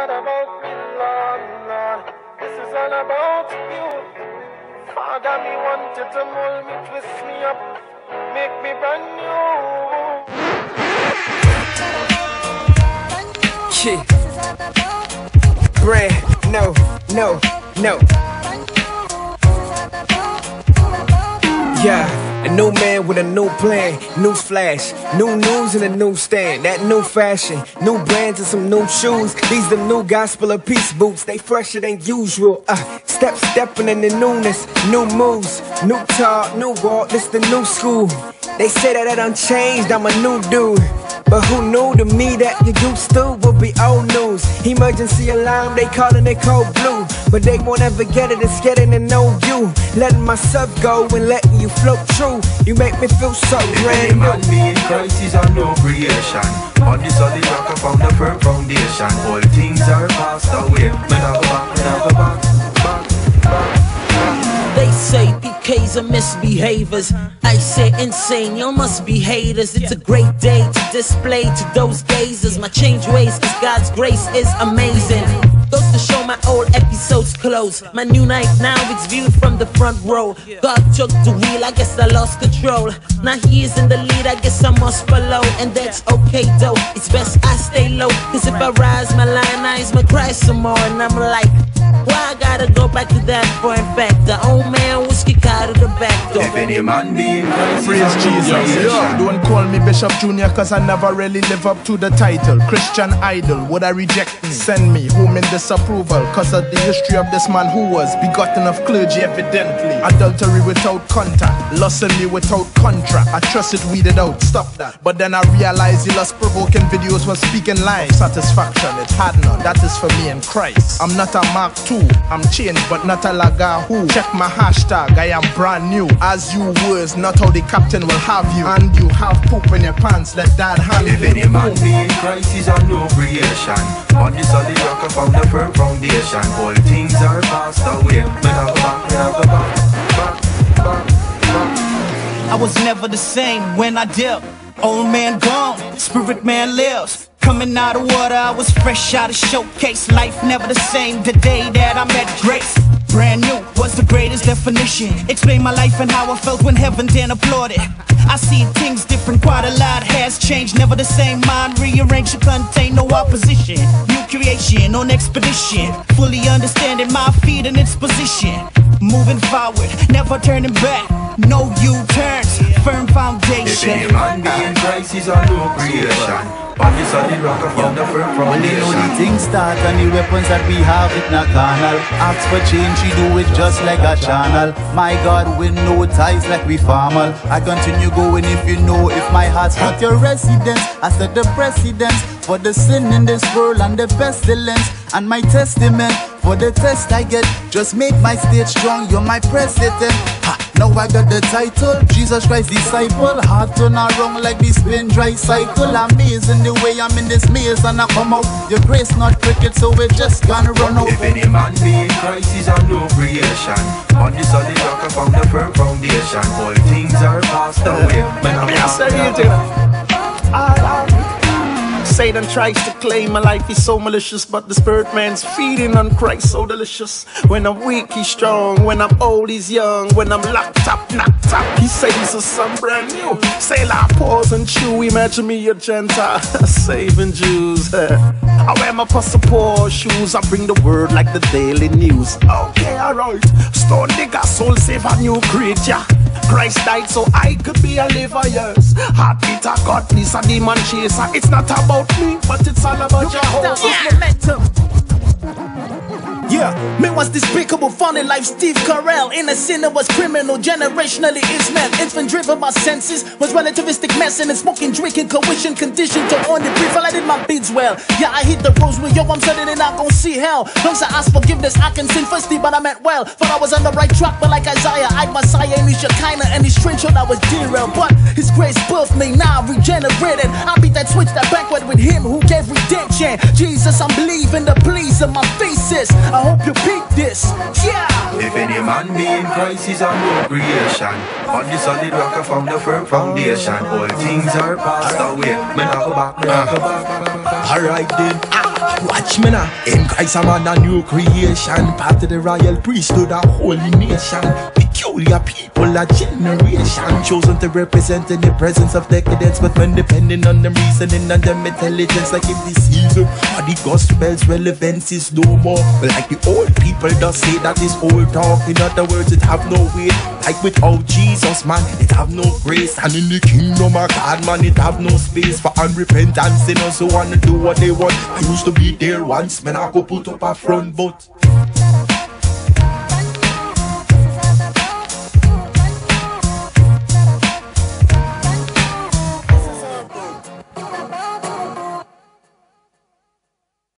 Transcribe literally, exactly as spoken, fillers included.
that I'm out in love, Lord. This is all about you. Father, me want you to mold me, twist me up, make me brand new. Shit. Brand no, no, no. Yeah. A new man with a new plan, new flash, new news and a new stand, that new fashion, new brands and some new shoes. These the new gospel of peace boots, they fresher than usual. Uh, step stepping in the newness, new moves, new talk, new walk, this the new school. They say that I done changed, I'm a new dude. But who knew to me that you used to would be old news? Emergency alarm, they calling it cold blue. But they won't ever get it, it's getting to know you. Letting myself go and letting you float through. You make me feel so brand new. Man, me in Christ is a new creation. On this solid rock I found a firm foundation. All things are passed away. Never back, never back, back, back. They say P Ks are misbehaviors. I say insane, y'all must be haters. It's a great day to display to those gazers my change ways, cause God's grace is amazing. Goes to show my old episodes close. My new night now, it's viewed from the front row. God took the wheel, I guess I lost control. Now he is in the lead, I guess I must follow. And that's okay though, it's best I stay low. Cause if I rise, my lion eyes might cry some more. And I'm like, why I gotta go back to that for a fact? The old man was kicked out of the back door. If any man be praise Jesus, yeah. Don't call me Bishop Junior cause I never really live up to the title. Christian idol, would I reject me? Send me home in the disapproval, cause of the history of this man who was begotten of clergy evidently. Adultery without contact, lustily without contract. I trust it weeded out, stop that. But then I realized the lust provoking videos was speaking lies. Satisfaction, it had none, that is for me in Christ. I'm not a Mark two, I'm changed but not a Lagahoo. Check my hashtag, I am brand new. As you was, not how the captain will have you. And you have poop in your pants, let that hand you. If any man be in Christ is a new creation. On this solid rock I found a firm foundation. All things are passed away. Never back, never back, back, back, back. I was never the same when I dipped. Old man gone, spirit man lives. Coming out of water, I was fresh out of showcase. Life never the same the day that I met grace. Brand new was the greatest definition. Explain my life and how I felt when heaven then applauded. I see things different, quite a lot has changed. Never the same mind, rearranged to contain no opposition. New creation on expedition, fully understanding my feet and its position. Moving forward, never turning back, no U-turns, firm foundation. If any man be in Christ is a new creation. On this solid rock I found a firm foundation. When they know the things start and the weapons that we have it not carnal. Ask for change, we do it just like a channel. My God, we no ties like we formal. I continue going if you know if my heart's not your residence. I set the precedence for the sin in this world and the pestilence. And my testament for the test I get. Just make my stage strong, you're my president. Ha. Now I got the title, Jesus Christ disciple. Heart turn around like this spin dry cycle. Amazing the way I'm in this maze and I come out. Your grace not cricket, so we just gonna run out. If any man be in Christ is a new creation. On this solid rock I found a firm foundation. All things are passed away. When I'm not Satan tries to claim my life is so malicious, but the spirit man's feeding on Christ so delicious. When I'm weak, he's strong. When I'm old, he's young. When I'm locked up, knocked up, he saves us some brand new. Sail our paws and chew. Imagine me a Gentile saving Jews. I wear my Apostle Paul shoes. I bring the word like the daily news. Okay, alright. Stone digger, soul saver, new creature. Christ died so I could be a liver, yes. Heartbeat, I got this, a demon chaser. It's not about me, but it's all about your whole. Yeah, me was despicable, funny like Steve Carell. In a sinner was criminal, generationally is man. Infant driven by senses, was relativistic messing and smoking, drinking, coercion, conditioned to only brief. I did my beats well. Yeah, I hit the rose with yo, I'm suddenly not gonna see hell. Once I ask forgiveness, I can sin firstly, but I meant well. Thought I was on the right track, but like Isaiah, I'd Messiah and his Shekinah and his trench on I was derailed. But his grace birthed me, now I'm regenerated. I beat that switch, that backward with him who gave redemption. Jesus, I'm believing the pleas of my thesis. I hope you peep this, yeah. If any man be in Christ is a new creation. On this solid rock I found a firm foundation. All things are passed away. Me not go back, me not go back. Alright then. Watch me now. In Christ a man a new creation, part of the royal priesthood, a holy nation. Peculiar people, a generation, chosen to represent in the presence of decadence. But when depending on them reasoning and them intelligence, like in this season, or the gospel's relevance is no more. Like the old people just say that this old talk, in other words it have no weight. Like without Jesus, man, it have no grace. And in the kingdom of God, man, it have no space for unrepentant sinners who wanna do what they want. I used to be there once, man, I go put up a front, but